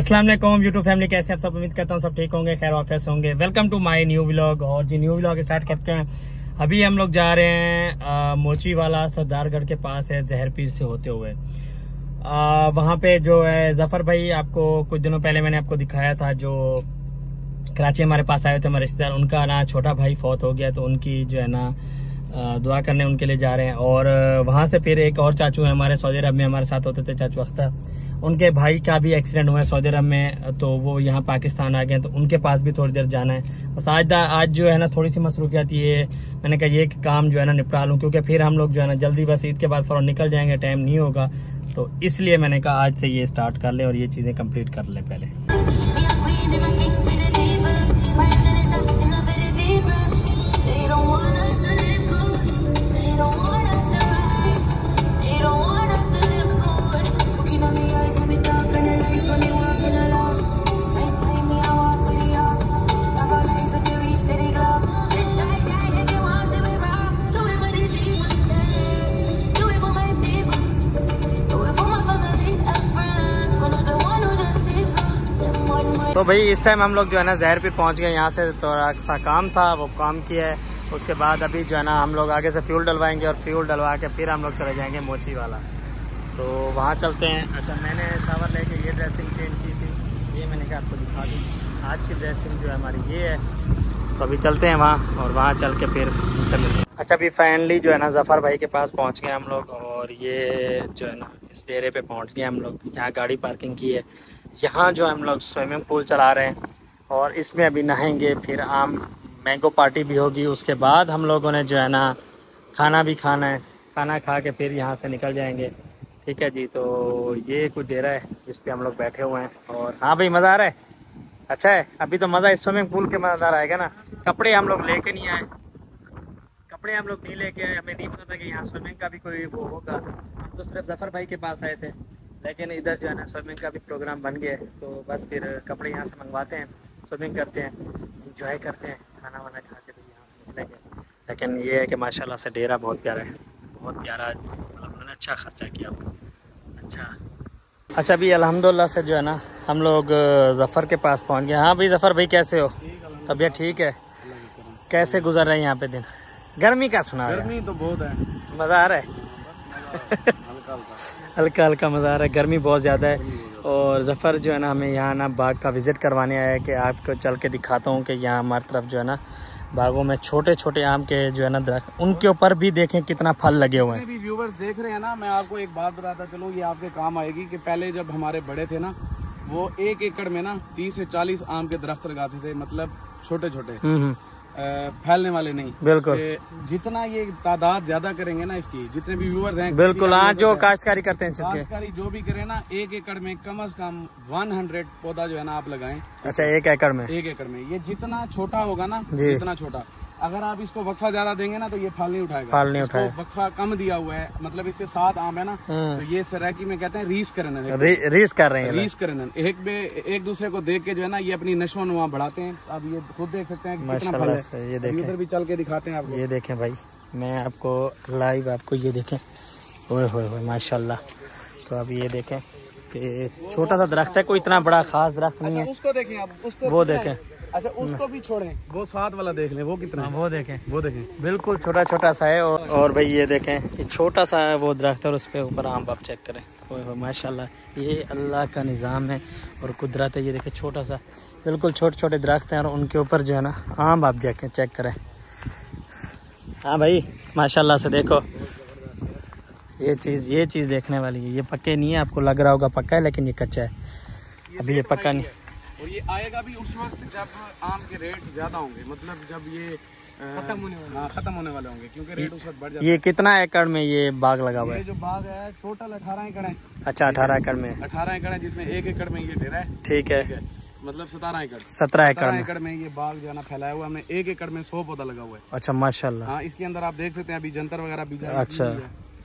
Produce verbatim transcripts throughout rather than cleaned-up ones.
अस्सलाम वालेकुम YouTube family, कैसे आप सब? उम्मीद करता हूँ सब ठीक होंगे, खैर ऑफिस होंगे। Welcome to my new vlog. और जी न्यू व्लॉग स्टार्ट करते हैं। अभी हम लोग जा रहे हैं मोची वाला सरदारगढ़ के पास है, जहरपीर से होते हुए। आ, वहाँ पे जो है जफर भाई, आपको कुछ दिनों पहले मैंने आपको दिखाया था, जो कराची हमारे पास आए थे हमारे रिश्तेदार, उनका ना छोटा भाई फौत हो गया, तो उनकी जो है ना दुआ करने उनके लिए जा रहे हैं। और वहाँ से फिर एक और चाचू है हमारे सऊदी अरब में, हमारे साथ होते थे चाचू अख्तर, उनके भाई का भी एक्सीडेंट हुआ है सऊदी अरब में, तो वो यहाँ पाकिस्तान आ गए, तो उनके पास भी थोड़ी देर जाना है। बस आज आज जो है ना थोड़ी सी मसरूफियात, ये मैंने कहा ये काम जो है ना निपटा लूँ, क्योंकि फिर हम लोग जो है ना जल्दी बस ईद के बाद फौरन निकल जाएंगे, टाइम नहीं होगा, तो इसलिए मैंने कहा आज से ये स्टार्ट कर ले और ये चीज़ें कम्प्लीट कर लें पहले। तो भाई इस टाइम हम लोग जो है ना जहरपीर पहुंच गए। यहाँ से थोड़ा सा काम था, वो काम किया है, उसके बाद अभी जो है ना हम लोग आगे से फ्यूल डलवाएंगे और फ्यूल डलवा के फिर हम लोग चले जाएंगे मोची वाला, तो वहाँ चलते हैं। अच्छा, मैंने सावर लेके ये ड्रेसिंग चेंज की थी, ये मैंने कहा आपको दिखा दूँ, आज की ड्रेसिंग जो है हमारी ये है, तो अभी चलते हैं वहाँ और वहाँ चल के फिर उनसे मिलते हैं। अच्छा, अभी फाइनली जो है ना जफ़र भाई के पास पहुँच गए हम लोग, और ये जो है ना इस डेरे पर पहुँच गए हम लोग। यहाँ गाड़ी पार्किंग की है, यहाँ जो हम लोग स्विमिंग पूल चला रहे हैं और इसमें अभी नहाएंगे, फिर आम मैंगो पार्टी भी होगी, उसके बाद हम लोगों ने जो है ना खाना भी खाना है, खाना खा के फिर यहाँ से निकल जाएंगे। ठीक है जी, तो ये कुछ डेरा है जिस पे हम लोग बैठे हुए हैं। और हाँ भाई, मज़ा आ रहा है? अच्छा है, अभी तो मज़ा इस स्विमिंग पूल के मज़ेदार आएगा ना। कपड़े हम लोग लेके नहीं आए, कपड़े हम लोग नहीं लेके आए, हमें नहीं पता था कि यहाँ स्विमिंग का भी कोई वो होगा, तो सिर्फ जफ़र भाई के पास आए थे, लेकिन इधर जो है ना स्विमिंग का भी प्रोग्राम बन गया है, तो बस फिर कपड़े यहाँ से मंगवाते हैं, स्विमिंग करते हैं, इंजॉय करते हैं, खाना वाना खा के भी यहाँ से निकलेंगे। लेकिन ये है कि माशाल्लाह से डेरा बहुत प्यारा है, बहुत प्यारा, मतलब उन्होंने अच्छा खर्चा किया। अच्छा अच्छा भी अल्हम्दुलिल्लाह से जो है ना हम लोग जफ़र के पास पहुँच गए। हाँ भाई जफ़र भाई, कैसे हो? तबीयत ठीक है? कैसे गुजर रहे हैं यहाँ पे दिन? गर्मी का सुना, गर्मी तो बहुत है, मज़ा आ रहा है, हल्का हल्का मज़ा आ रहा है, गर्मी बहुत ज़्यादा है। और जफ़र जो है ना हमें यहाँ ना बाग का विज़िट करवाने आया है, कि आपको चल के दिखाता हूँ कि यहाँ हमारी तरफ जो है ना बागों में छोटे छोटे आम के जो है ना दरख्त, उनके ऊपर भी देखें कितना फल लगे हुए हैं। व्यूवर्स देख रहे हैं ना, मैं आपको एक बात बताता चलूँ, ये आपके काम आएगी, कि पहले जब हमारे बड़े थे ना, वो एक एकड़ में ना तीस से चालीस आम के दरख्त लगाते थे, मतलब छोटे छोटे, फैलने वाले नहीं। बिल्कुल, जितना ये तादाद ज्यादा करेंगे ना इसकी, जितने भी व्यूअर्स हैं, बिल्कुल आज जो काश्तकारी करते हैं, काश्तकारी जो भी करे ना, एक एकड़ में कम से कम सौ पौधा जो है ना आप लगाएं। अच्छा, एक एकड़ में, एक एकड़ में ये जितना छोटा होगा ना, जितना छोटा, अगर आप इसको वक्फा ज्यादा देंगे ना तो ये फल नहीं उठाएगा, फल नहीं उठाएगा। वक्फा कम दिया हुआ है, मतलब इसके साथ आम है ना, तो ये सराकी में कहते हैं रीस करनन, रीस कर रहे हैं, रीस करनन, एक में एक दूसरे को देख के जो है ना ये अपनी नशो नुमा बढ़ाते हैं। आप ये खुद देख सकते हैं कितना फल है, ये देखें, इधर भी चल के दिखाते हैं आपको। ये देखें भाई, मैं आपको लाइव आपको ये देखें, ओए होए होए माशाल्लाह। तो आप ये देखें कि छोटा सा दरख्त है, कोई इतना बड़ा खास दरख्त नहीं है, उसको देखें आप, उसको वो देखें। अच्छा, उसको भी छोड़ें, वो साथ वाला देख लें, वो कितना, वो देखें, वो देखें, बिल्कुल छोटा छोटा सा है। और, और भाई ये देखें, ये छोटा सा है वो दरख्त, और उस पर ऊपर आम आप चेक करें, ओह माशाल्लाह, ये अल्लाह का निज़ाम है और कुदरत है। ये देखें छोटा सा, बिल्कुल छोटे छोटे दरख्त हैं और उनके ऊपर जो है ना आम आप देखें, चेक करें। हाँ भाई माशाल्लाह से देखो, ये चीज़ ये चीज़ देखने वाली है। ये पक्के नहीं है, आपको लग रहा होगा पक्का है, लेकिन ये कच्चा है, अभी ये पक्का नहीं है। और ये आएगा भी उस वक्त जब आम के रेट ज्यादा होंगे, मतलब जब ये खत्म होने वाले खत्म होने वाले होंगे, क्योंकि रेट उस वक्त बढ़ जाता है। ये कितना एकड़ में ये बाग लगा हुआ है? ये जो बाग है टोटल अठारह एकड़ है। अच्छा, अठारह एकड़ में, अठारह एकड़ है, जिसमें एक एकड़ में ये डेरा है। ठीक है, है। मतलब सतारह एकड़, सत्रह एकड़ एकड़ में ये बाग जो है ना फैलाया हुआ है। एक एकड़ में सौ पौधा लगा हुआ है। अच्छा माशाल्लाह, इसके अंदर आप देख सकते हैं अभी जंतर वगैरह भी। अच्छा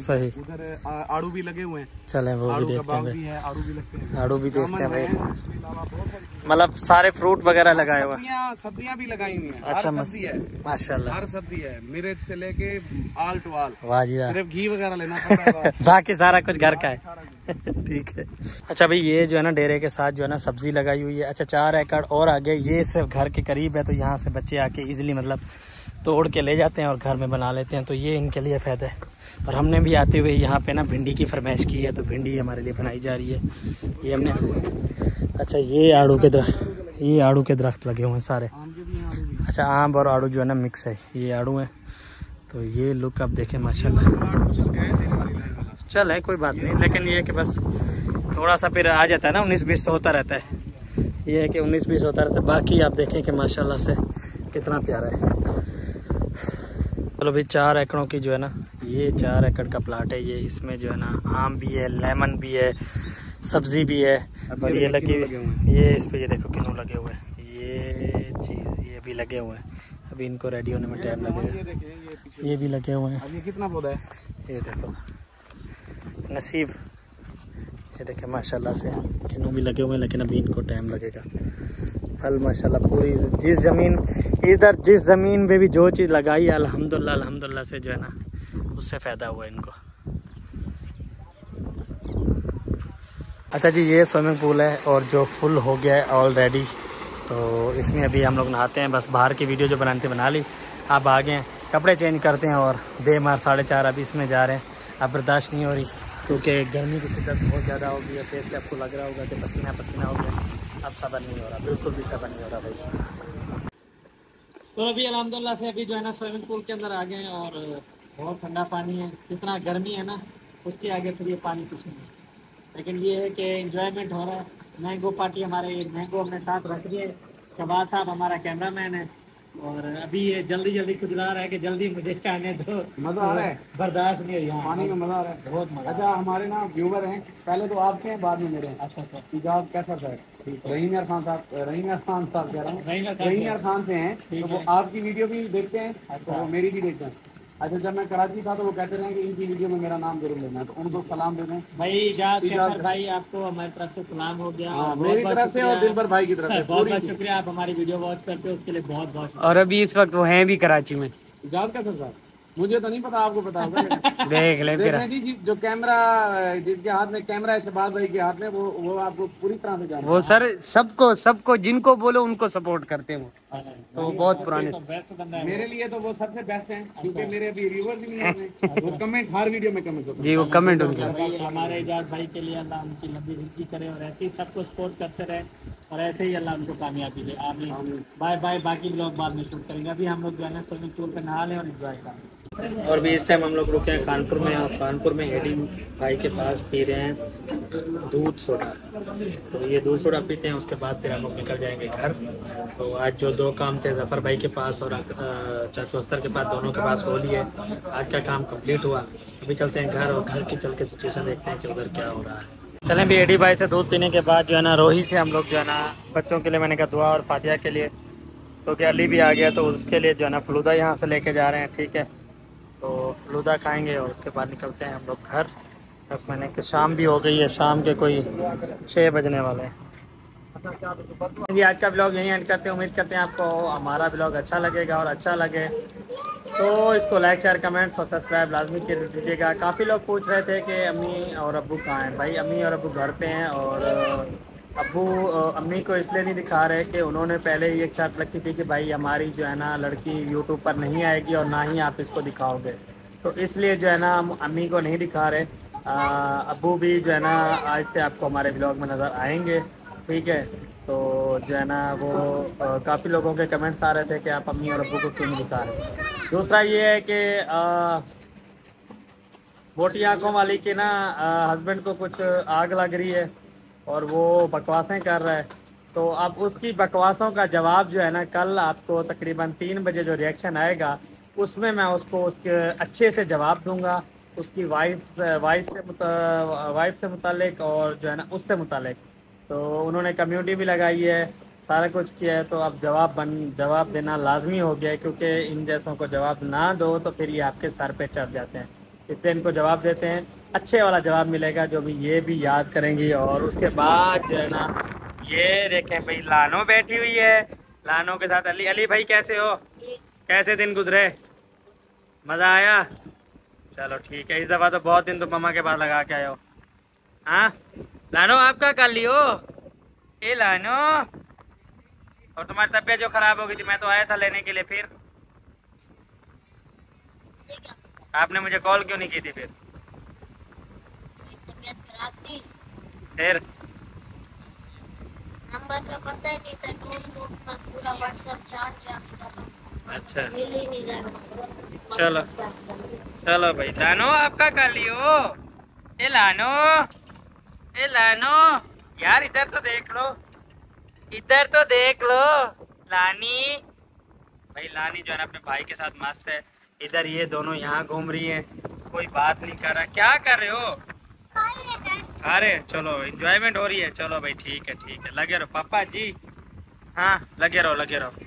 सही, उधर आड़ू भी लगे हुए हैं, चले वो भी देखते हैं, आड़ू भी लगते हैं, आड़ू भी देखते हैं भाई, मतलब सारे फ्रूट वगैरह लगाए हुए हैं, सब्जियां भी लगाई हुई हैं। अच्छा सब्जी है माशाल्लाह, हर सब्जी है, मिर्च से लेके आल टू आल, वाह जी वाह, सिर्फ घी वगैरह लेना पड़ता है, बाकी सारा कुछ घर का है। ठीक है। अच्छा भाई ये जो है ना डेरे के साथ जो है ना सब्जी लगाई हुई है। अच्छा चार एकड़ और आगे ये सिर्फ घर के करीब है, तो यहाँ से बच्चे आके इजीली मतलब तोड़ के ले जाते हैं और घर में बना लेते हैं, तो ये इनके लिए फ़ायदा है। और हमने भी आते हुए यहाँ पे ना भिंडी की फरमाइश की है, तो भिंडी हमारे लिए बनाई जा रही है। ये हमने अच्छा ये आड़ू के दरख्त ये आड़ू के दरख्त लगे हुए हैं सारे। अच्छा आम और आड़ू जो है ना मिक्स है, ये आड़ू हैं। तो ये लुक आप देखें माशाल्लाह। चल है कोई बात नहीं, लेकिन ये है कि बस थोड़ा सा फिर आ जाता है ना, उन्नीस बीस तो होता रहता है। ये है कि उन्नीस बीस होता रहता है। बाकी आप देखें कि माशाल्लाह से कितना प्यारा है। चलो भाई चार एकड़ों की जो है ना ये चार एकड़ का प्लाट है ये। इसमें जो है ना आम भी है, लेमन भी है, सब्जी भी है। और ये लगी ये इस पर ये देखो किन्नू लगे हुए हैं, ये चीज़ ये भी लगे हुए हैं। अभी इनको रेडी होने में टाइम लगेगा। ये, ये भी लगे हुए हैं। ये कितना पौधा है ये देखो नसीब, ये देखें माशाल्लाह से किन्नू भी लगे हुए हैं, लेकिन अभी इनको टाइम लगेगा। फल माशाल्लाह पूरी जिस ज़मीन इधर जिस ज़मीन पे भी जो चीज़ लगाई अल्हम्दुलिल्लाह अल्हम्दुलिल्लाह से जो है ना उससे फ़ायदा हुआ इनको। अच्छा जी ये स्विमिंग पूल है और जो फुल हो गया है ऑलरेडी, तो इसमें अभी हम लोग नहाते हैं। बस बाहर की वीडियो जो बनानी थी बना ली, अब आ गए हैं कपड़े चेंज करते हैं और बेमार साढ़े चार अब इसमें जा रहे हैं। अब बर्दाश्त नहीं हो रही क्योंकि गर्मी की शिद्दत बहुत ज़्यादा होगी और फेस से आपको लग रहा होगा कि पसीना पसीना हो गया। अब सबर नहीं हो रहा, बिल्कुल भी सबर नहीं हो रहा भाई। तो अभी अलहमदुलिल्लाह से अभी जो है ना स्विमिंग पूल के अंदर आ गए हैं और बहुत ठंडा पानी है। जितना गर्मी है ना उसके आगे फिर ये पानी कुछ नहीं है, लेकिन ये है कि एंजॉयमेंट हो रहा है। मैंगो पार्टी हमारे मैंगो हमने साथ रख दिए। शबाज साहब हमारा कैमरा मैन है और अभी ये जल्दी जल्दी खुजला रहा है कि जल्दी मुझे आने दो, मज़ा आ रहा है, बर्दाश्त नहीं हो रहा, पानी में मज़ा आ रहा है, बहुत मज़ा। अच्छा हमारे ना व्यूवर हैं, पहले तो आपके हैं बाद में मेरे हैं। अच्छा सर इजाज़ कैसा सर? रहीम खान साहब रहीम खान साहब कह रहा हूँ, रहीम खान से हैं, तो वो आपकी वीडियो भी देखते हैं। अच्छा वो मेरी भी देखते हैं। अच्छा जब मैं कराची था तो वो कहते रहे कि इनकी वीडियो में मेरा नाम जरूर लेना है, तो उनको सलाम दे दें भाई। इजाज़ कैसर भाई आपको हमारी तरफ से सलाम हो गया, मेरी तरफ से और दिलबर भाई की तरफ से बहुत बहुत शुक्रिया। आप हमारी वीडियो वॉच करते हो उसके लिए बहुत बहुत। और अभी इस वक्त वो हैं भी कराची में। इजाज़ कैसर साहब मुझे तो नहीं पता, आपको पता होगा। देख ले फिर जी, जो कैमरा जिसके हाथ में कैमरा है शबाज भाई के हाथ में, वो वो आपको पूरी तरह से जानते हैं। वो सर सबको सबको जिनको बोलो उनको सपोर्ट करते हैं। वो तो बहुत पुराने तो मेरे लिए तो वो सबसे बेस्ट हैं, क्योंकि मेरे अभी रिव्यूअर्स भी नहीं, वो कमेंट हर वीडियो में कमेंट जी, वो कमेंट उनके हमारे इजाज़ भाई के लिए अल्लाह उनकी लंबी जिंदगी करे और ऐसे ही सबको सपोर्ट करते रहे और ऐसे ही अल्लाह उनको कामयाबी दे। आमीन। Bye bye. बाकी लोग बाद में शूट करेंगे, अभी हम लोग जो है ना स्विमिंग पूल पे नहा लें और एंजॉय करें। और भी इस टाइम हम लोग रुके हैं कानपुर में और कानपुर में हेडी भाई के पास पी रहे हैं दूध सोडा। तो ये दूध सोडा पीते हैं, उसके बाद फिर हम लोग निकल जाएंगे घर। तो आज जो दो काम थे ज़फ़र भाई के पास और चाचू अख्तर के पास, दोनों के पास हो लिए। आज का काम कंप्लीट हुआ, अभी चलते हैं घर और घर की चल के सिचुएशन देखते हैं कि उधर क्या हो रहा है। चलें भी हेडी भाई से दूध पीने के बाद जो है ना रोही से हम लोग जो है ना बच्चों के लिए मैंने कहा दुआ और फातिहा के लिए, क्योंकि अली भी आ गया तो उसके लिए जो है ना फलूदा यहाँ से लेके जा रहे हैं। ठीक है तो फलूदा खाएंगे और उसके बाद निकलते हैं हम लोग घर। बस मैंने कि शाम भी हो गई है, शाम के कोई छः बजने वाले हैं जी। आज का ब्लॉग यहीं एंड करते हैं। उम्मीद करते हैं आपको हमारा ब्लॉग अच्छा लगेगा और अच्छा लगे तो इसको लाइक शेयर कमेंट और सब्सक्राइब लाजमी कर दीजिएगा। काफ़ी लोग पूछ रहे थे कि अम्मी और अब्बू कहाँ हैं। भाई अम्मी और अब्बू घर पे हैं और अब्बू अम्मी को इसलिए नहीं दिखा रहे कि उन्होंने पहले ही एक शर्त रखी थी कि भाई हमारी जो है ना लड़की यूट्यूब पर नहीं आएगी और ना ही आप इसको दिखाओगे, तो इसलिए जो है ना हम अम्मी को नहीं दिखा रहे। अब्बू भी जो है ना आज से आपको हमारे ब्लॉग में नज़र आएंगे। ठीक है तो जो है ना वो काफ़ी लोगों के कमेंट्स आ रहे थे कि आप अम्मी और अब्बू को क्यों नहीं दिखा रहे। दूसरा ये है कि मोटी आँखों वाली के ना हस्बैंड को कुछ आग लग रही है और वो बकवासें कर रहा है, तो अब उसकी बकवासों का जवाब जो है ना कल आपको तकरीबन तीन बजे जो रिएक्शन आएगा उसमें मैं उसको उसके अच्छे से जवाब दूंगा, उसकी वाइफ वाइफ से वाइफ से मुतालिक और जो है ना उससे मुतालिक। तो उन्होंने कम्युनिटी भी लगाई है, सारा कुछ किया है, तो अब जवाब बन जवाब देना लाजमी हो गया है, क्योंकि इन जैसों को जवाब ना दो तो फिर ये आपके सर पर चढ़ जाते हैं। इसलिए इनको जवाब देते हैं, अच्छे वाला जवाब मिलेगा जो भी ये भी याद करेंगी। और उसके बाद जो है ना ये देखें भाई लानो बैठी हुई है, लानो के साथ अली। अली भाई कैसे हो, कैसे दिन गुजरे, मज़ा आया? चलो ठीक है, इस दफ़ा तो बहुत दिन तो मम्मा के पास लगा के आए हो। हाँ लानो आपका कर लियो ए लानो। और तुम्हारी तबीयत जो खराब हो गई थी, मैं तो आया था लेने के लिए, फिर आपने मुझे कॉल क्यों नहीं की थी? फिर तबीयत खराब थी, फिर नंबर तो पता ही नहीं था, ढूंढ-ढूंढ कर पूरा व्हाट्सएप जांच-जांच कर, अच्छा मिल ही नहीं रहा। चलो चलो भाई, लानो आपका कर लियो ए लानो ए लानो। यार इधर तो देख लो, इधर तो देख लो। लानी भाई, लानी जो है अपने भाई के साथ मस्त है। इधर ये दोनों यहाँ घूम रही है, कोई बात नहीं कर रहा। क्या कर रहे हो? खा रहे। चलो एंजॉयमेंट हो रही है। चलो भाई ठीक है ठीक है, लगे रहो पापा जी। हाँ लगे रहो लगे रहो।